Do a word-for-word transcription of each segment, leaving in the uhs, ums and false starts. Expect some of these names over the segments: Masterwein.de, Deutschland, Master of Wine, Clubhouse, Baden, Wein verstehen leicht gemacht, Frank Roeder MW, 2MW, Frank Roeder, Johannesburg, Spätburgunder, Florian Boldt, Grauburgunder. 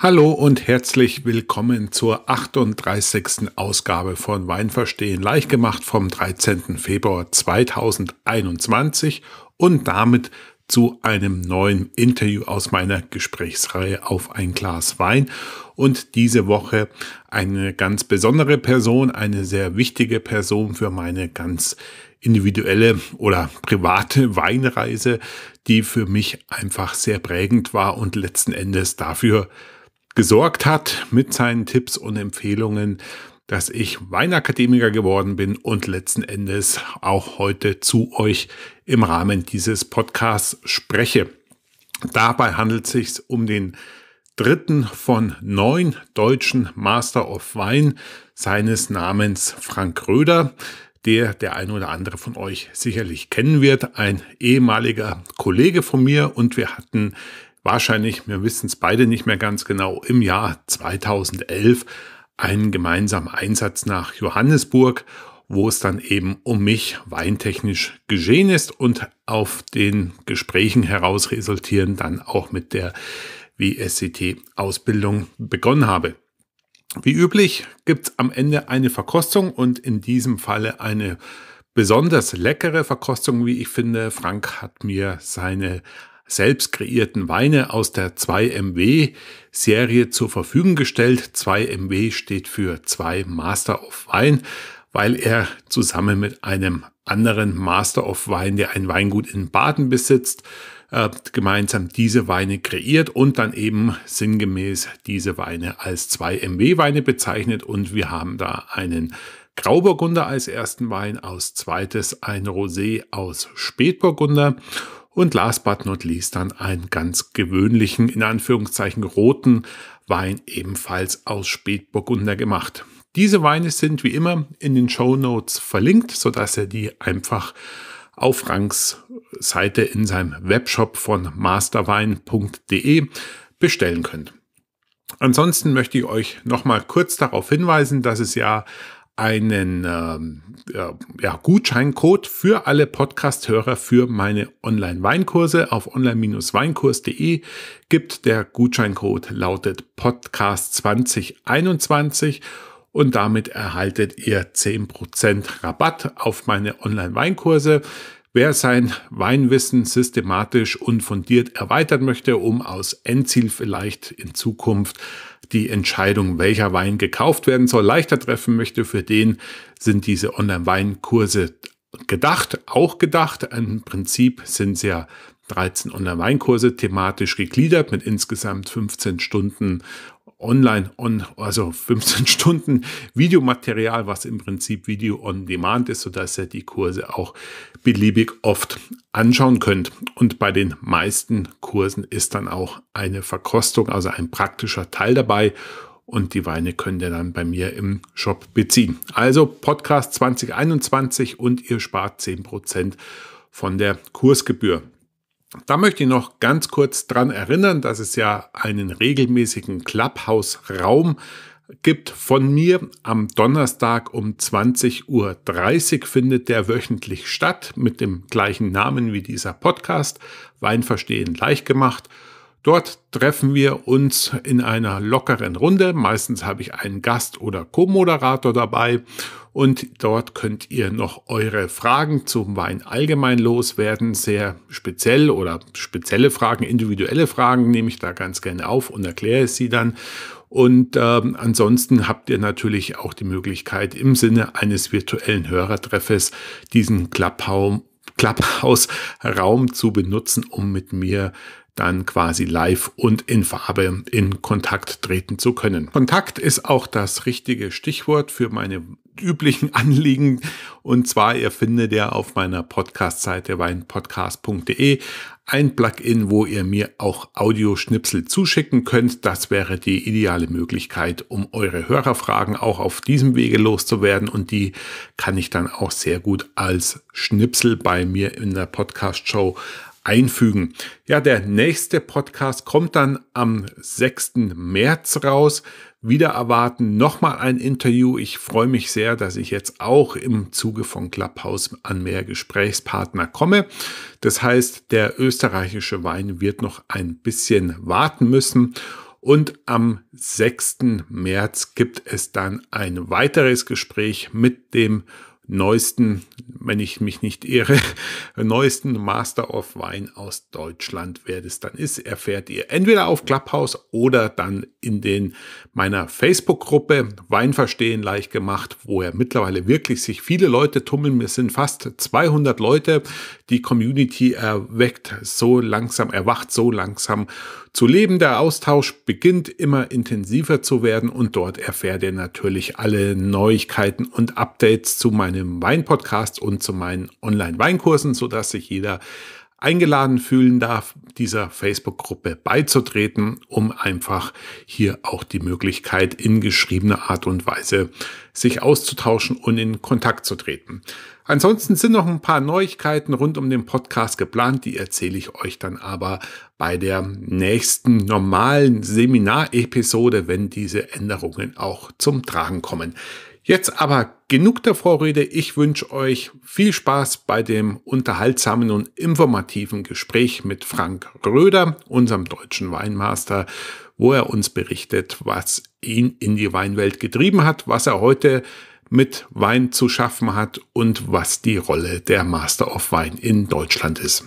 Hallo und herzlich willkommen zur achtunddreißigsten Ausgabe von Weinverstehen leicht gemacht vom dreizehnten Februar zweitausendeinundzwanzig und damit zu einem neuen Interview aus meiner Gesprächsreihe auf ein Glas Wein. Und diese Woche eine ganz besondere Person, eine sehr wichtige Person für meine ganz individuelle oder private Weinreise, die für mich einfach sehr prägend war und letzten Endes dafür gesorgt hat mit seinen Tipps und Empfehlungen, dass ich Weinakademiker geworden bin und letzten Endes auch heute zu euch im Rahmen dieses Podcasts spreche. Dabei handelt es sich um den dritten von neun deutschen Master of Wine, seines Namens Frank Roeder, der der ein oder andere von euch sicherlich kennen wird, ein ehemaliger Kollege von mir, und wir hatten wahrscheinlich, wir wissen es beide nicht mehr ganz genau, im Jahr zweitausendelf einen gemeinsamen Einsatz nach Johannesburg, wo es dann eben um mich weintechnisch geschehen ist, und auf den Gesprächen heraus resultieren dann auch mit der W S C T-Ausbildung begonnen habe. Wie üblich gibt es am Ende eine Verkostung und in diesem Falle eine besonders leckere Verkostung, wie ich finde. Frank hat mir seine selbst kreierten Weine aus der zwei M W Serie zur Verfügung gestellt. zwei M W steht für zwei Master of Wine, weil er zusammen mit einem anderen Master of Wine, der ein Weingut in Baden besitzt, gemeinsam diese Weine kreiert und dann eben sinngemäß diese Weine als zwei M W Weine bezeichnet. Und wir haben da einen Grauburgunder als ersten Wein, als zweites ein Rosé aus Spätburgunder und last but not least dann einen ganz gewöhnlichen, in Anführungszeichen roten Wein, ebenfalls aus Spätburgunder gemacht. Diese Weine sind wie immer in den Shownotes verlinkt, sodass ihr die einfach auf Franks Seite in seinem Webshop von masterwein punkt de bestellen könnt. Ansonsten möchte ich euch nochmal kurz darauf hinweisen, dass es ja einen ähm, ja, Gutscheincode für alle Podcast-Hörer für meine Online-Weinkurse auf online Bindestrich weinkurs punkt de gibt. Der Gutscheincode lautet Podcast zwanzig einundzwanzig. Und damit erhaltet ihr zehn Prozent Rabatt auf meine Online-Weinkurse. Wer sein Weinwissen systematisch und fundiert erweitern möchte, um aus Endziel vielleicht in Zukunft die Entscheidung, welcher Wein gekauft werden soll, leichter treffen möchte, für den sind diese Online-Weinkurse gedacht, auch gedacht. Im Prinzip sind es ja dreizehn Online-Weinkurse, thematisch gegliedert mit insgesamt fünfzehn Stunden Online, on, also fünfzehn Stunden Videomaterial, was im Prinzip Video on Demand ist, sodass ihr die Kurse auch beliebig oft anschauen könnt. Und bei den meisten Kursen ist dann auch eine Verkostung, also ein praktischer Teil dabei. Und die Weine könnt ihr dann bei mir im Shop beziehen. Also Podcast zwanzig einundzwanzig und ihr spart zehn Prozent von der Kursgebühr. Da möchte ich noch ganz kurz dran erinnern, dass es ja einen regelmäßigen Clubhouse-Raum gibt von mir. Am Donnerstag um zwanzig Uhr dreißig findet der wöchentlich statt mit dem gleichen Namen wie dieser Podcast, Weinverstehen leicht gemacht. Dort treffen wir uns in einer lockeren Runde. Meistens habe ich einen Gast oder Co-Moderator dabei. Und dort könnt ihr noch eure Fragen zum Wein allgemein loswerden. Sehr speziell oder spezielle Fragen, individuelle Fragen nehme ich da ganz gerne auf und erkläre sie dann. Und ähm, ansonsten habt ihr natürlich auch die Möglichkeit, im Sinne eines virtuellen Hörertreffes diesen Clubhouse-Raum zu benutzen, um mit mir dann quasi live und in Farbe in Kontakt treten zu können. Kontakt ist auch das richtige Stichwort für meine üblichen Anliegen. Und zwar, ihr findet ja auf meiner Podcast-Seite weinpodcast punkt de ein Plugin, wo ihr mir auch Audioschnipsel zuschicken könnt. Das wäre die ideale Möglichkeit, um eure Hörerfragen auch auf diesem Wege loszuwerden. Und die kann ich dann auch sehr gut als Schnipsel bei mir in der Podcast-Show einfügen. Ja, der nächste Podcast kommt dann am sechsten März raus. Wieder erwarten nochmal ein Interview. Ich freue mich sehr, dass ich jetzt auch im Zuge von Clubhouse an mehr Gesprächspartner komme. Das heißt, der österreichische Wein wird noch ein bisschen warten müssen. Und am sechsten März gibt es dann ein weiteres Gespräch mit dem neuesten, wenn ich mich nicht irre, neuesten Master of Wine aus Deutschland. Wer das dann ist, erfährt ihr entweder auf Clubhouse oder dann in den meiner Facebook-Gruppe Wein verstehen leicht gemacht, wo ja mittlerweile wirklich sich viele Leute tummeln. Es sind fast zweihundert Leute. Die Community erweckt so langsam, erwacht so langsam zu leben. Der Austausch beginnt immer intensiver zu werden und dort erfährt ihr natürlich alle Neuigkeiten und Updates zu meinen im Wein-Podcast und zu meinen Online-Weinkursen, sodass sich jeder eingeladen fühlen darf, dieser Facebook-Gruppe beizutreten, um einfach hier auch die Möglichkeit in geschriebener Art und Weise sich auszutauschen und in Kontakt zu treten. Ansonsten sind noch ein paar Neuigkeiten rund um den Podcast geplant, die erzähle ich euch dann aber bei der nächsten normalen Seminar-Episode, wenn diese Änderungen auch zum Tragen kommen. Jetzt aber genug der Vorrede. Ich wünsche euch viel Spaß bei dem unterhaltsamen und informativen Gespräch mit Frank Roeder, unserem deutschen Weinmaster, wo er uns berichtet, was ihn in die Weinwelt getrieben hat, was er heute mit Wein zu schaffen hat und was die Rolle der Master of Wine in Deutschland ist.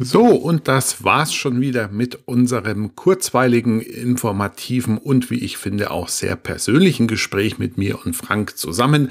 So, und das war's schon wieder mit unserem kurzweiligen, informativen und wie ich finde auch sehr persönlichen Gespräch mit mir und Frank zusammen.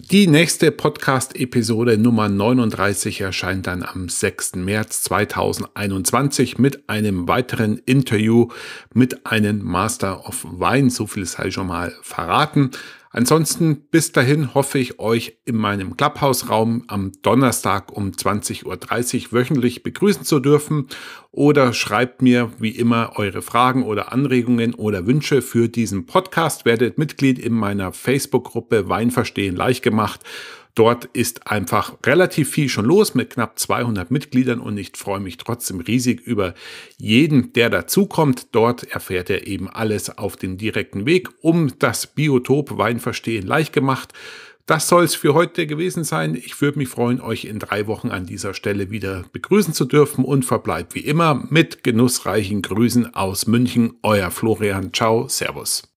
Die nächste Podcast-Episode Nummer neununddreißig erscheint dann am sechsten März zweitausendeinundzwanzig mit einem weiteren Interview mit einem Master of Wine. So viel sei schon mal verraten. Ansonsten bis dahin hoffe ich, euch in meinem Clubhouse-Raum am Donnerstag um zwanzig Uhr dreißig wöchentlich begrüßen zu dürfen, oder schreibt mir wie immer eure Fragen oder Anregungen oder Wünsche für diesen Podcast. Werdet Mitglied in meiner Facebook-Gruppe Wein verstehen leicht gemacht. Dort ist einfach relativ viel schon los mit knapp zweihundert Mitgliedern, und ich freue mich trotzdem riesig über jeden, der dazukommt. Dort erfährt er eben alles auf dem direkten Weg um das Biotop Wein verstehen leicht gemacht. Das soll es für heute gewesen sein. Ich würde mich freuen, euch in drei Wochen an dieser Stelle wieder begrüßen zu dürfen, und verbleibt wie immer mit genussreichen Grüßen aus München. Euer Florian. Ciao, Servus.